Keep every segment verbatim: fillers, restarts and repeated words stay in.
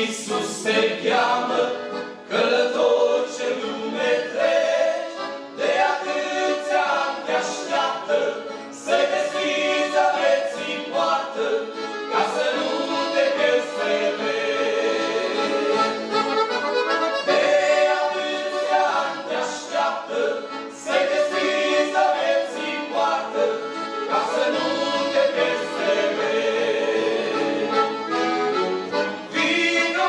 Iisus te cheamă, călător ce lume treci, de atâția ani te așteaptă, să-i deschizi a vieții poartă, ca să nu te pierzi pe veci. De atâția ani te așteaptă, să-i deschizi a vieții poartă, ca să nu te pierzi pe veci. Vino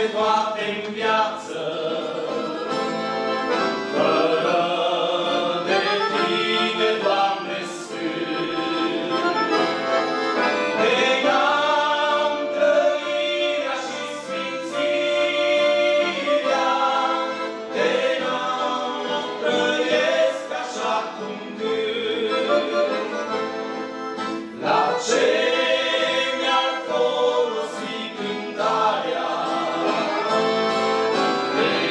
pe toate în viață. Fără de tine, Doamne Sfânt, nega-mi trăirea și sfințirea, te n-am trăiesc așa cum gând. La ce We'll be right back.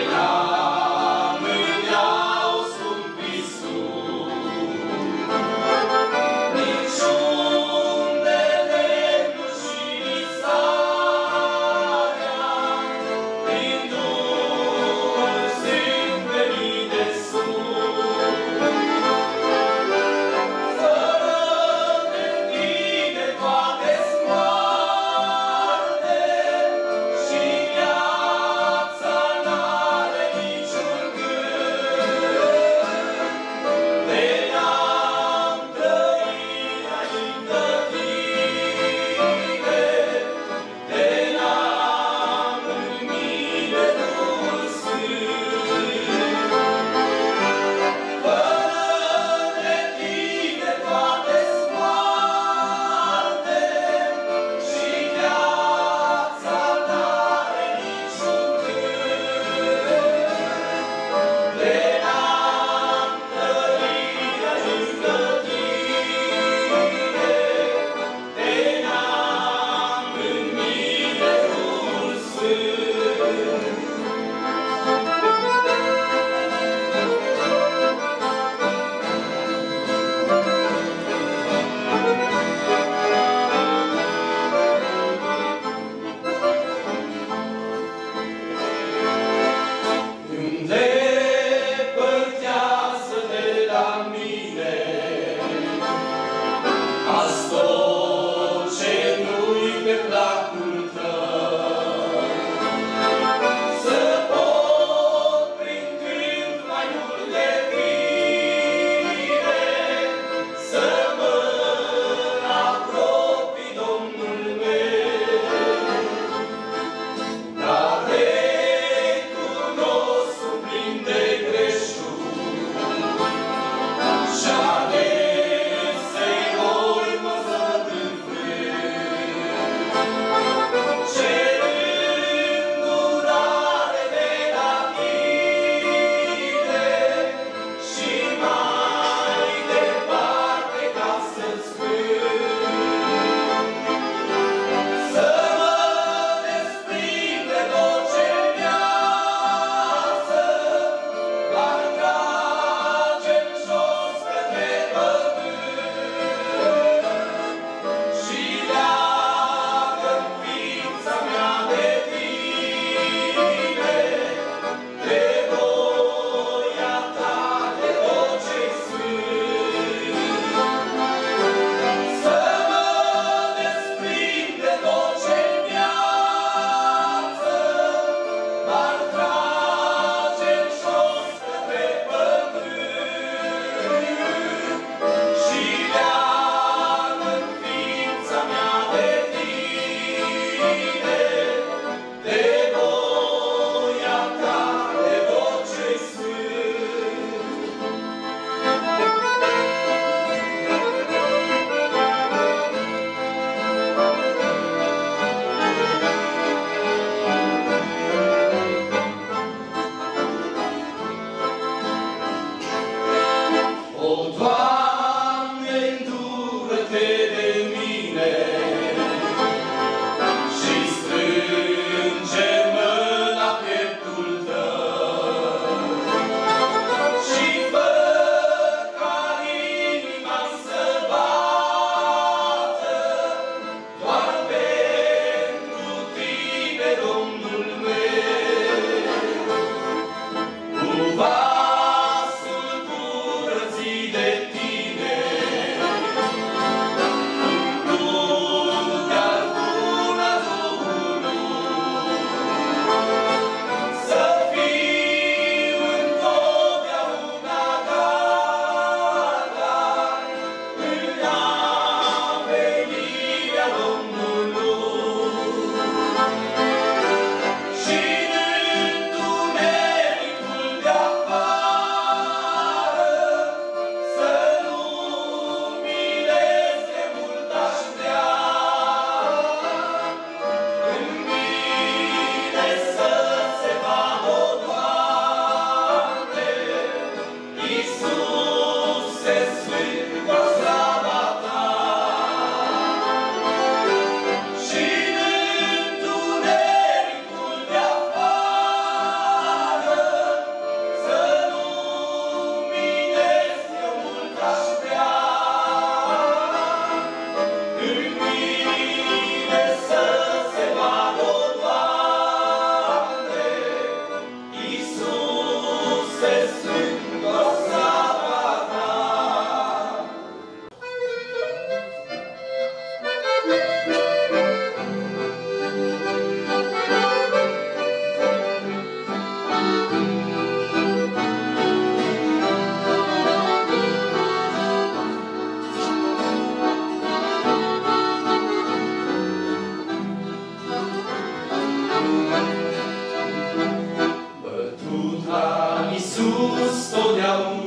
giusto di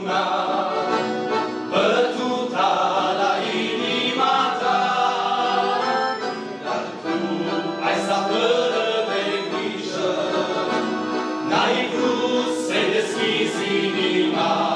una battuta la inimata, dar tu ai stat fără de grijă, n-ai vrut să-i deschizi inima.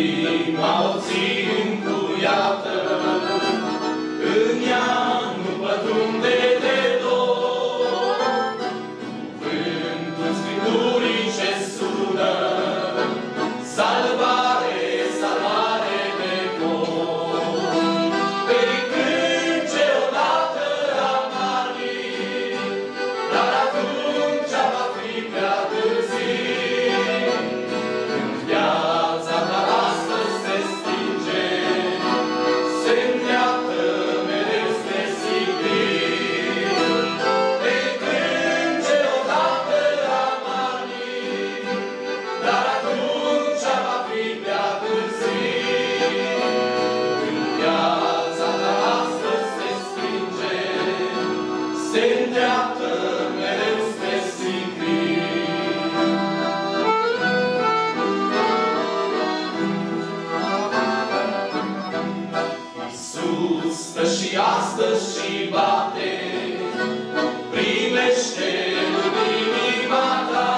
Inima o țin încuiată, în ea nu pătrunde de dor. Cuvântul Scripturii ce sună, salvare, salvare de cor. Pe când ce odată am arvit, dar atunci va fi prea târziu. Stă și astăzi și bate, primește în inima ta,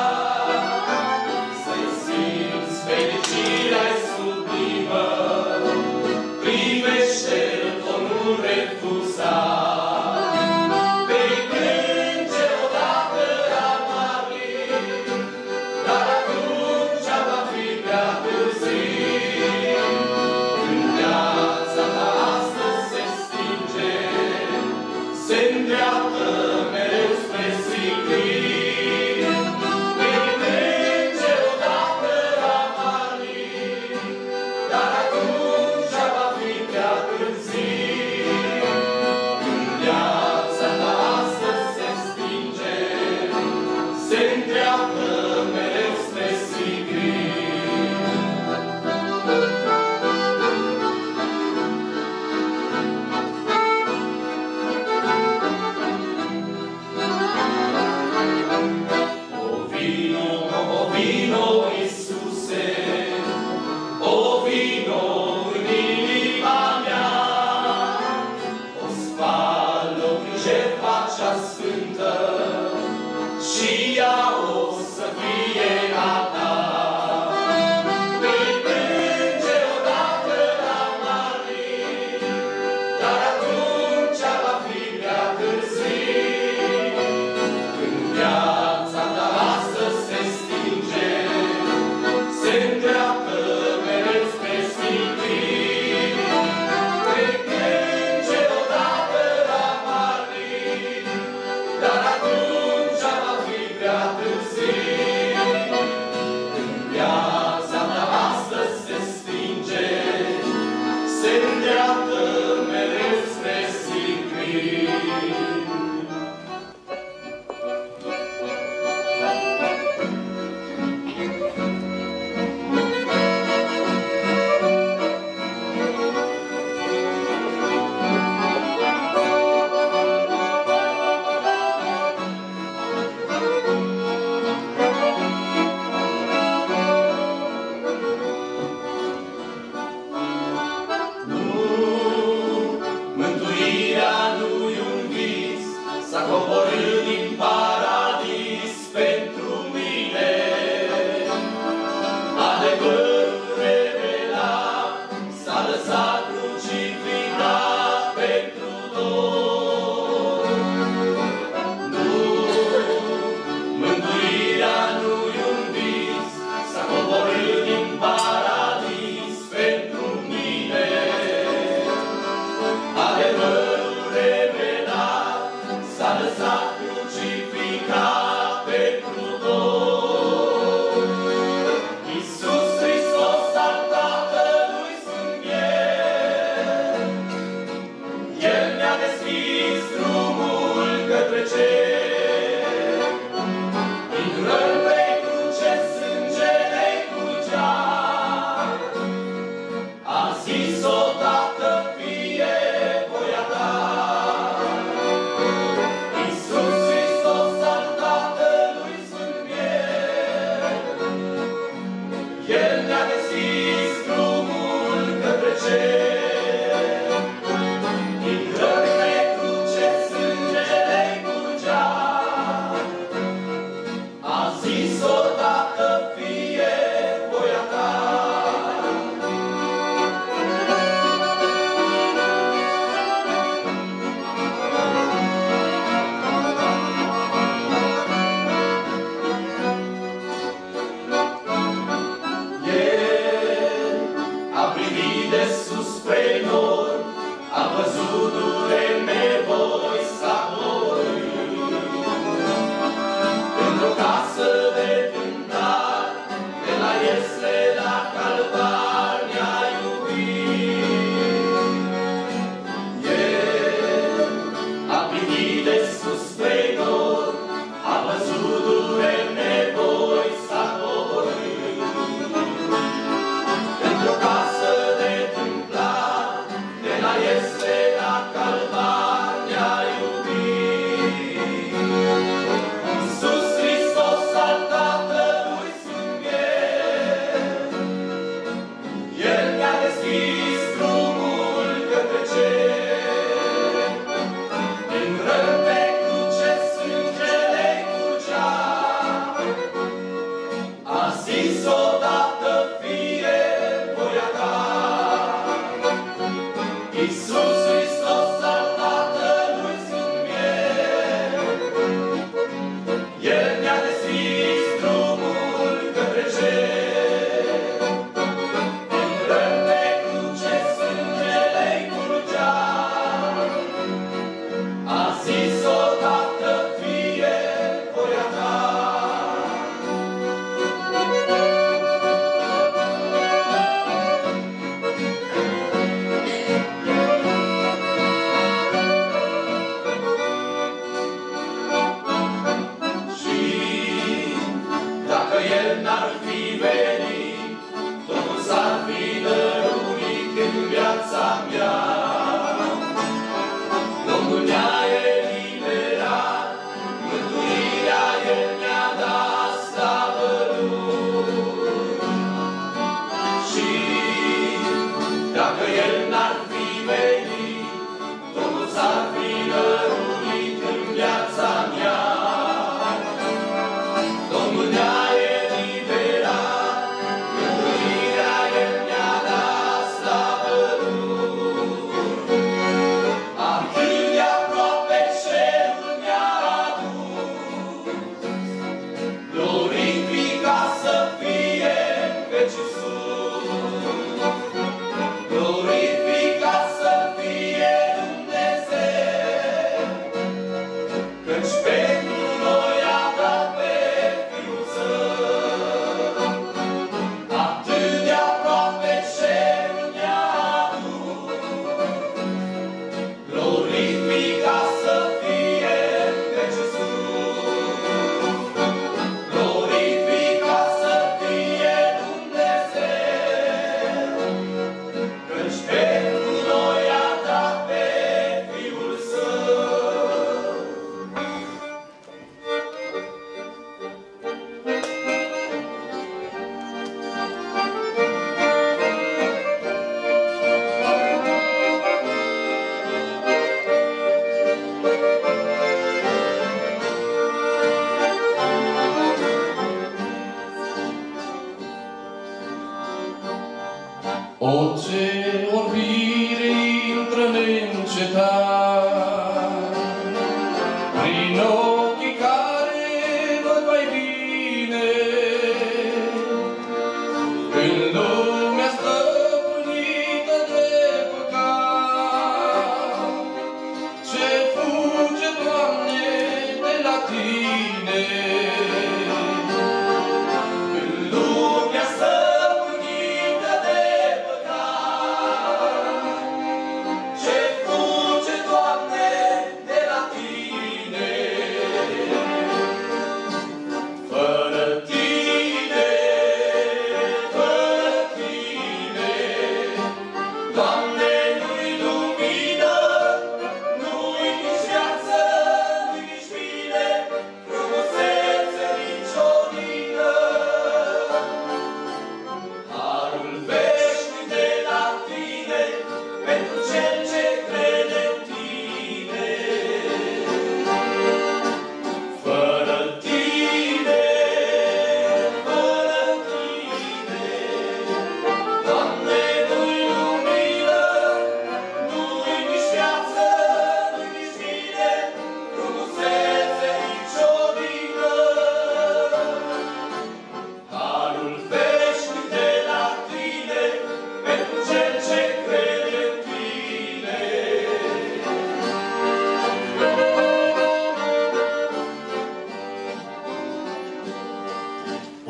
să-i simți fericirea-i sublimă, primește-l, o nu refuza. Pe când ce odată am arvit, dar atunci va fi prea târziu. Când viața ta se-ndreaptă mereu spre siclin, pe când ce odată am arvit, dar atunci va fi prea târziu. Când viața ta astăzi se stinge, se-ndreaptă mereu spre siclin. Și ea o să fie a ta. Pe când ce odată am arvit, dar atunci va fi prea târziu. Când viața ta astăzi se stinge, se-ndreaptă mereu spre siclin. Pe când ce odată am arvit, dar atunci Fuge, Doamne,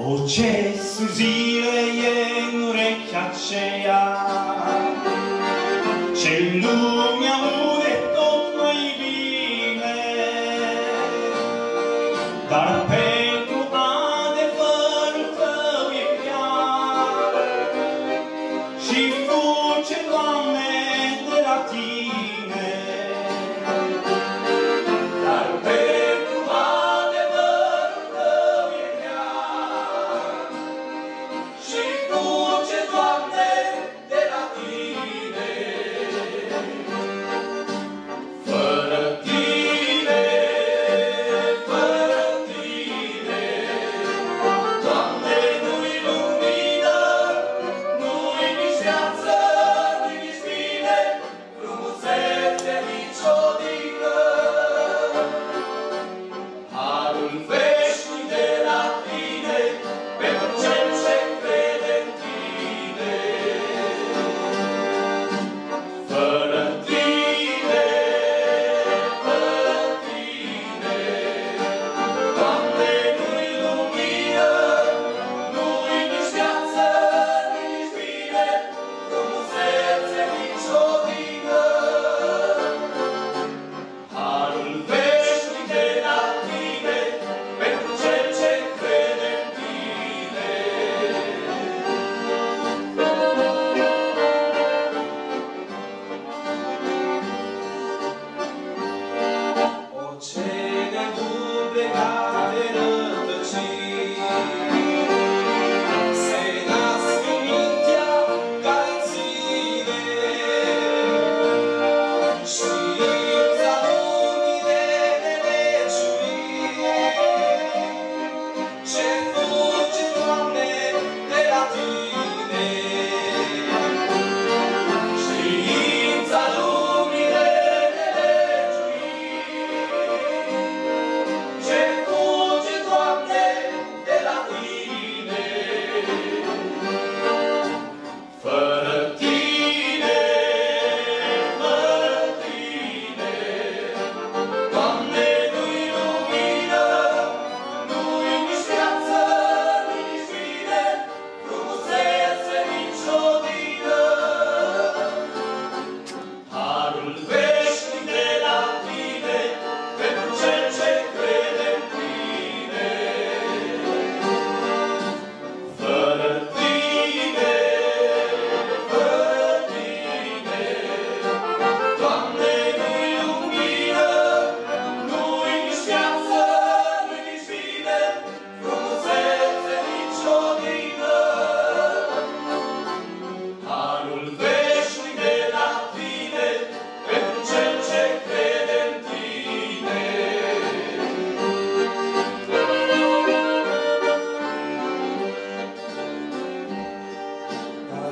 어제 수지의 예물에 곁에야 질누며 오랫동 너의 비네 날 앞에 또 아내 펄을 떠올려 시부 제밤에 내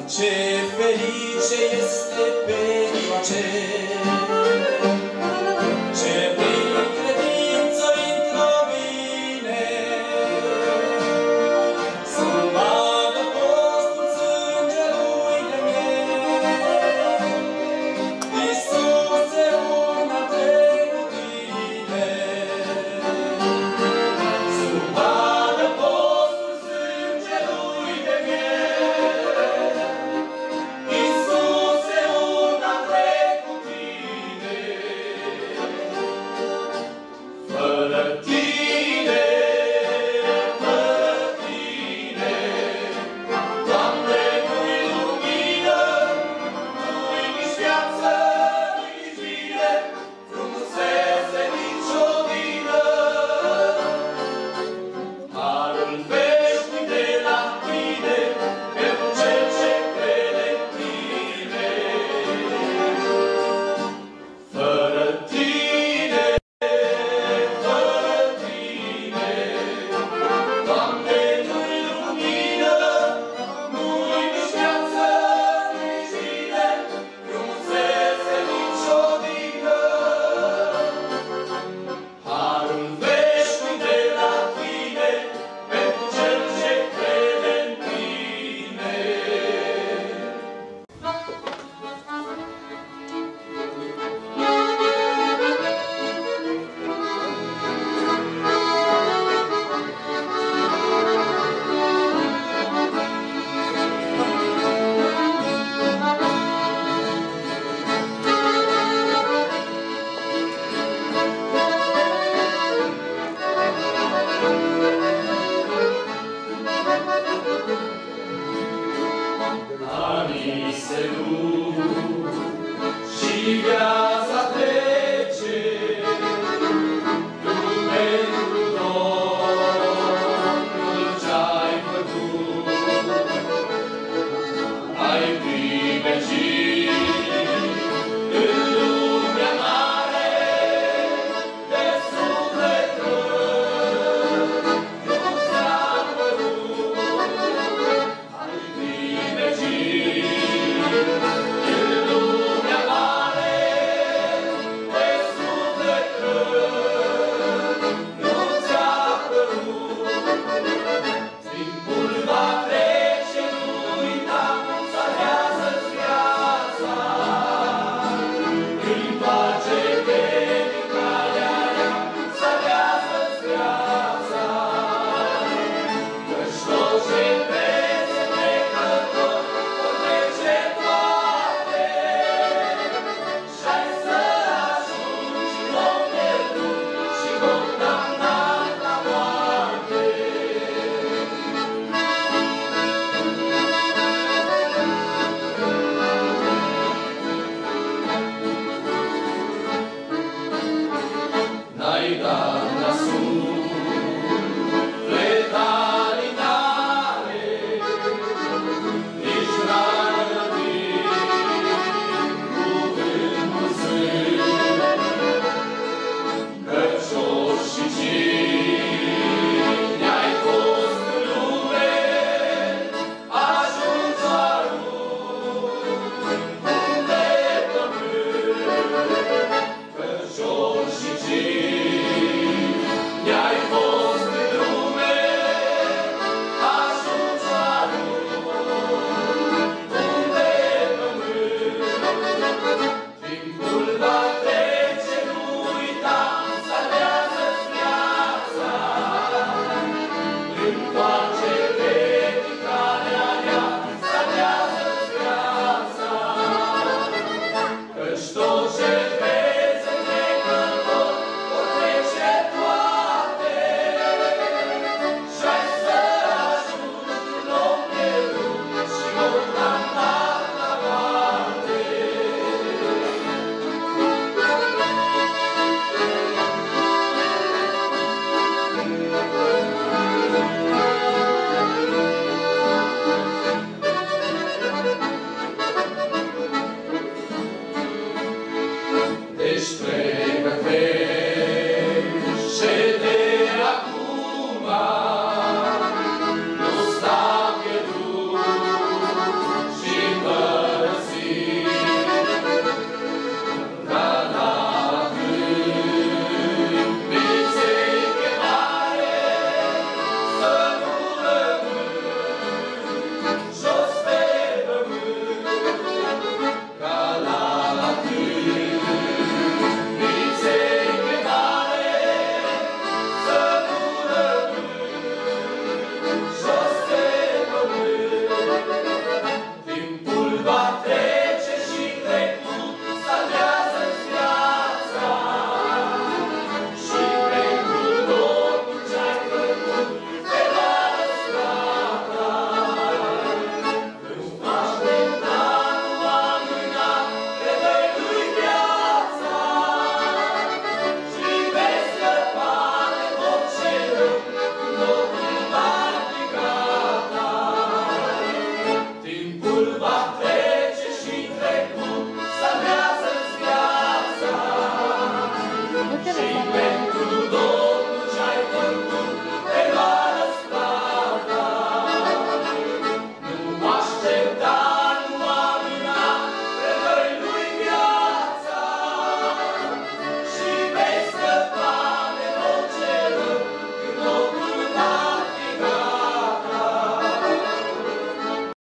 Ce felice este pentru aceea, ce prin credință intră bine, să-mi vadă postul sângelui de miel. Iisuse, una trec cu tine, să-mi vadă postul sângelui de miel. But